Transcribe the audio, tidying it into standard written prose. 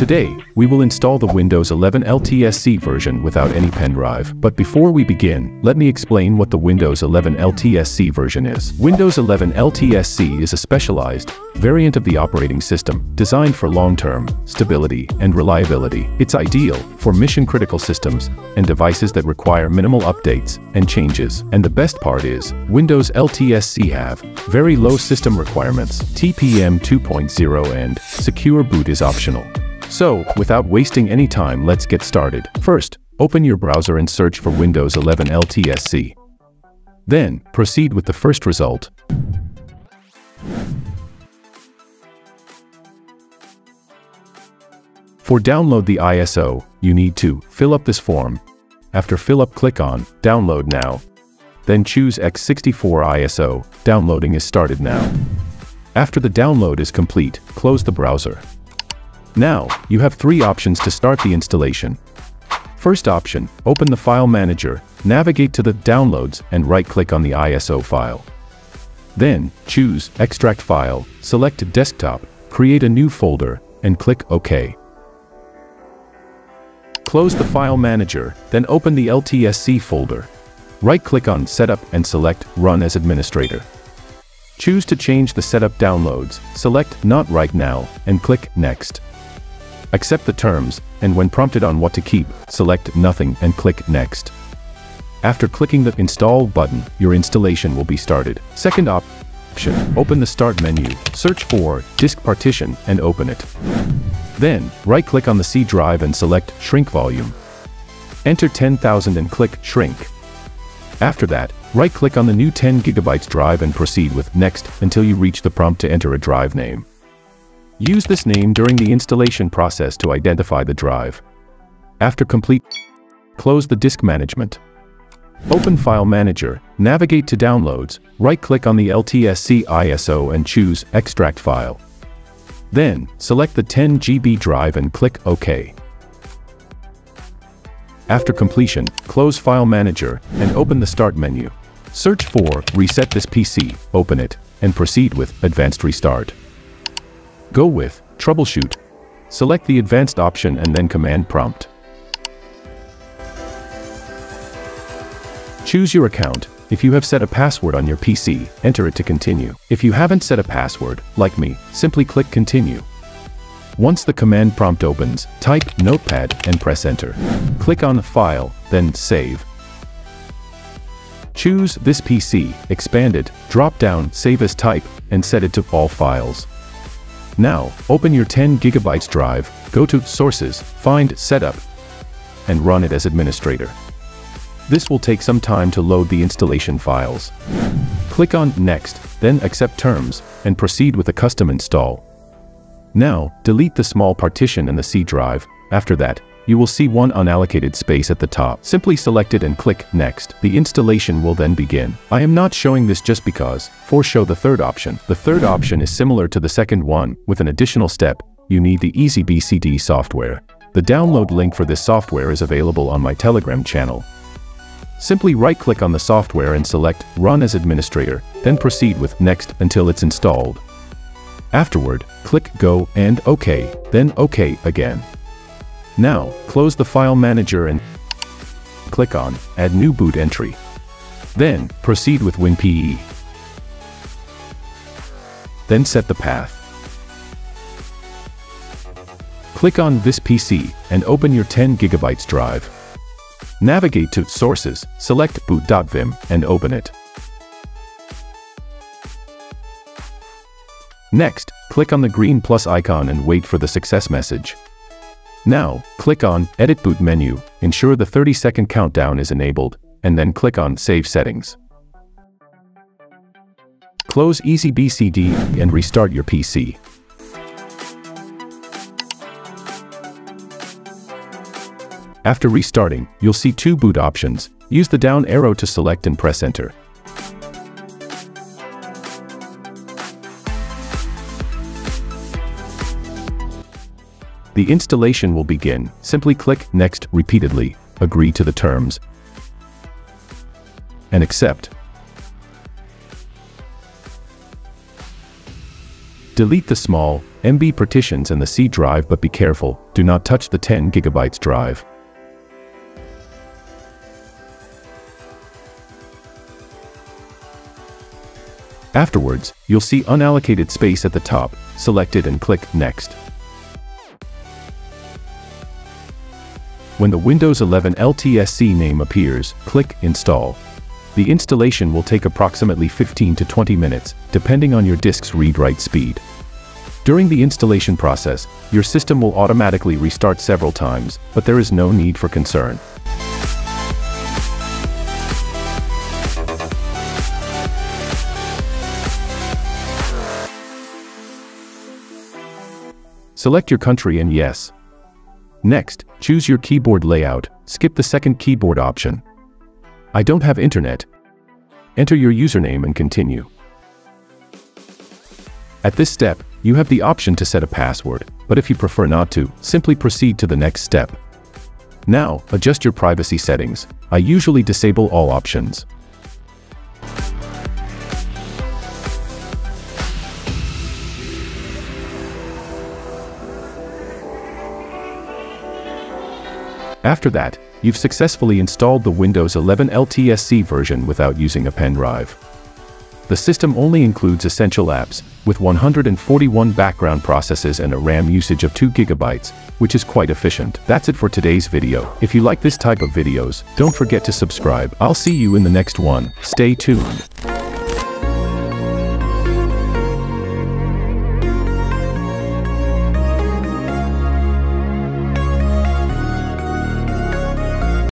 Today, we will install the Windows 11 LTSC version without any pen drive. But before we begin, let me explain what the Windows 11 LTSC version is. Windows 11 LTSC is a specialized variant of the operating system designed for long-term stability and reliability. It's ideal for mission-critical systems and devices that require minimal updates and changes. And the best part is, Windows LTSC have very low system requirements. TPM 2.0 and Secure Boot is optional. So, without wasting any time, let's get started. First, open your browser and search for Windows 11 LTSC. Then, proceed with the first result. For download the ISO, you need to fill up this form. After fill up, click on Download Now. Then choose X64 ISO. Downloading is started now. After the download is complete, close the browser. Now, you have three options to start the installation. First option, open the file manager, navigate to the downloads and right-click on the ISO file. Then, choose extract file, select desktop, create a new folder, and click OK. Close the file manager, then open the LTSC folder. Right-click on setup and select run as administrator. Choose to change the setup downloads, select not right now, and click next. Accept the terms, and when prompted on what to keep, select nothing and click next. After clicking the install button, your installation will be started. Second option, open the start menu, search for disk partition and open it. Then, right-click on the C drive and select shrink volume. Enter 10,000 and click shrink. After that, right-click on the new 10 GB drive and proceed with next until you reach the prompt to enter a drive name. Use this name during the installation process to identify the drive. After complete, close the disk management. Open File Manager, navigate to Downloads, right-click on the LTSC ISO and choose Extract File. Then, select the 10 GB drive and click OK. After completion, close File Manager and open the Start menu. Search for Reset this PC, open it, and proceed with Advanced Restart. Go with Troubleshoot. Select the advanced option and then command prompt. Choose your account. If you have set a password on your PC, enter it to continue. If you haven't set a password, like me, simply click continue. Once the command prompt opens, type Notepad and press enter. Click on File, then Save. Choose This PC, expand it, drop down Save as Type, and set it to All Files. Now, open your 10 GB drive, go to Sources, find Setup, and run it as administrator. This will take some time to load the installation files. Click on Next, then accept terms, and proceed with a custom install. Now, delete the small partition and the C drive. After that, you will see one unallocated space at the top. Simply select it and click Next. The installation will then begin. I am not showing this just because, for show the third option. The third option is similar to the second one. With an additional step, you need the EasyBCD software. The download link for this software is available on my Telegram channel. Simply right-click on the software and select Run as Administrator, then proceed with Next until it's installed. Afterward, click Go and OK, then OK again. Now, close the file manager and click on Add New Boot Entry. Then, proceed with WinPE. Then set the path. Click on This PC and open your 10 GB drive. Navigate to Sources, select boot.wim and open it. Next, click on the green plus icon and wait for the success message. Now, click on Edit Boot menu, ensure the 30-second countdown is enabled, and then click on Save Settings. Close EasyBCD and restart your PC. After restarting, you'll see two boot options. Use the down arrow to select and press Enter. The installation will begin. Simply click Next repeatedly, agree to the terms, and accept. Delete the small MB partitions and the C drive, but be careful, do not touch the 10 GB drive. Afterwards, you'll see unallocated space at the top, select it and click Next. When the Windows 11 LTSC name appears, click Install. The installation will take approximately 15 to 20 minutes, depending on your disk's read-write speed. During the installation process, your system will automatically restart several times, but there is no need for concern. Select your country and yes. Next, choose your keyboard layout, skip the second keyboard option. I don't have internet. Enter your username and continue. At this step, you have the option to set a password, but if you prefer not to, simply proceed to the next step. Now, adjust your privacy settings. I usually disable all options. After that, you've successfully installed the Windows 11 LTSC version without using a pen drive. The system only includes essential apps, with 141 background processes and a RAM usage of 2 GB, which is quite efficient. That's it for today's video. If you like this type of videos, don't forget to subscribe. I'll see you in the next one. Stay tuned.